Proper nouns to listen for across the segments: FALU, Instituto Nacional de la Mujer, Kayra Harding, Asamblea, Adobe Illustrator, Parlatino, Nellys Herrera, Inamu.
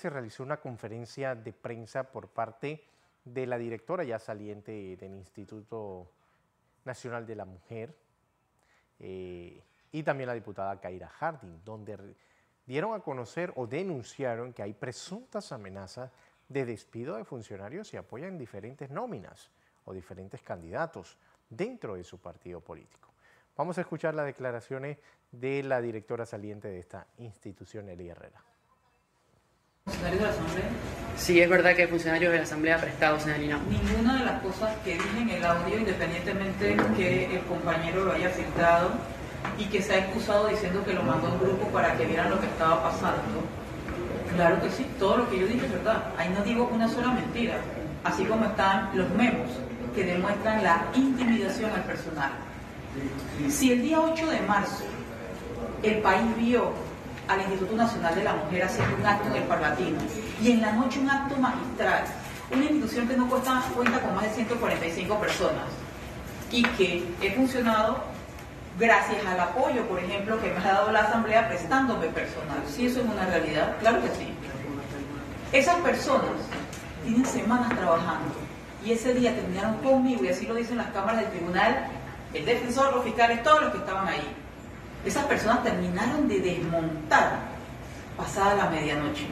Se realizó una conferencia de prensa por parte de la directora ya saliente del Instituto Nacional de la Mujer y también la diputada Kayra Harding, donde dieron a conocer o denunciaron que hay presuntas amenazas de despido de funcionarios y apoyan diferentes nóminas o diferentes candidatos dentro de su partido político. Vamos a escuchar las declaraciones de la directora saliente de esta institución, Nellys Herrera. ¿Funcionarios de la Asamblea? Sí, es verdad que hay funcionarios de la Asamblea prestados en el Inamu. Ninguna de las cosas que dije en el audio, independientemente que el compañero lo haya aceptado y que se ha excusado diciendo que lo mandó a un grupo para que vieran lo que estaba pasando. Claro que sí, todo lo que yo dije es verdad. Ahí no digo una sola mentira, así como están los memos que demuestran la intimidación al personal. Si el día 8 de marzo el país vio al Instituto Nacional de la Mujer haciendo un acto en el Parlatino y en la noche un acto magistral, una institución que no cuenta con más de 145 personas y que he funcionado gracias al apoyo, por ejemplo, que me ha dado la Asamblea prestándome personal. ¿Sí eso es una realidad? Claro que sí. Esas personas tienen semanas trabajando y ese día terminaron conmigo, y así lo dicen las cámaras del tribunal, el defensor, los fiscales, todos los que estaban ahí. Esas personas terminaron de desmontar pasada la medianoche.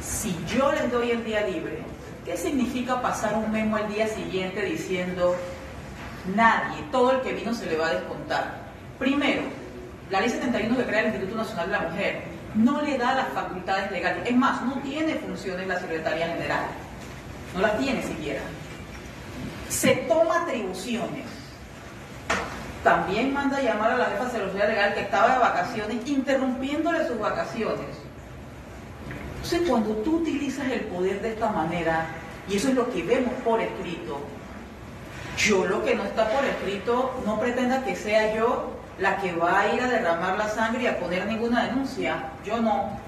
Si yo les doy el día libre, ¿qué significa pasar un memo al día siguiente diciendo nadie, todo el que vino se le va a descontar? Primero, la ley 71 que crea el Instituto Nacional de la Mujer no le da las facultades legales, es más, no tiene funciones la Secretaría General, no las tiene siquiera. Se toma atribuciones. También manda a llamar a la jefa de seguridad legal que estaba de vacaciones, interrumpiéndole sus vacaciones. Entonces, cuando tú utilizas el poder de esta manera, y eso es lo que vemos por escrito, yo lo que no está por escrito, no pretenda que sea yo la que va a ir a derramar la sangre y a poner ninguna denuncia. Yo no.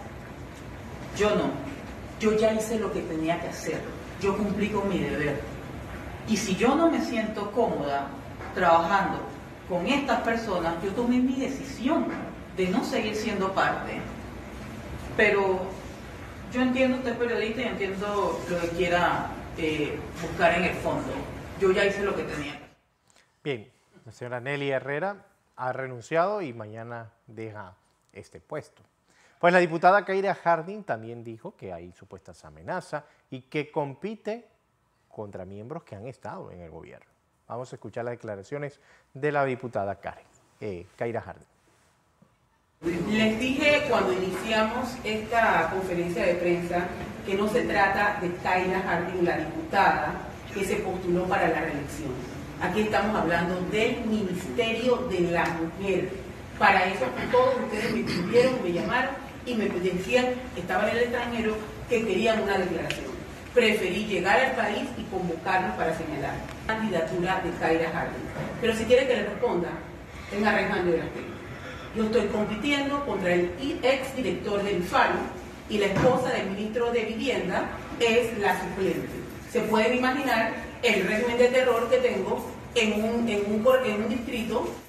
Yo ya hice lo que tenía que hacer. Yo cumplí con mi deber. Y si yo no me siento cómoda trabajando con estas personas, yo tomé mi decisión de no seguir siendo parte. Pero yo entiendo, usted es periodista, y entiendo lo que quiera buscar en el fondo. Yo ya hice lo que tenía. Bien, la señora Nellys Herrera ha renunciado y mañana deja este puesto. Pues la diputada Kayra Harding también dijo que hay supuestas amenazas y que compite contra miembros que han estado en el gobierno. Vamos a escuchar las declaraciones de la diputada Kayra Harding. Les dije cuando iniciamos esta conferencia de prensa que no se trata de Kayra Harding, la diputada que se postuló para la reelección. Aquí estamos hablando del Ministerio de la Mujer. Para eso todos ustedes me escribieron, me llamaron y me decían, estaban en el extranjero, que querían una declaración. Preferí llegar al país y convocarnos para señalar la candidatura de Kayra Harding. Pero si quiere que le responda, tenga arranjando de las telas. Yo estoy compitiendo contra el ex director del FALU y la esposa del ministro de Vivienda es la suplente. Se pueden imaginar el régimen de terror que tengo en un distrito.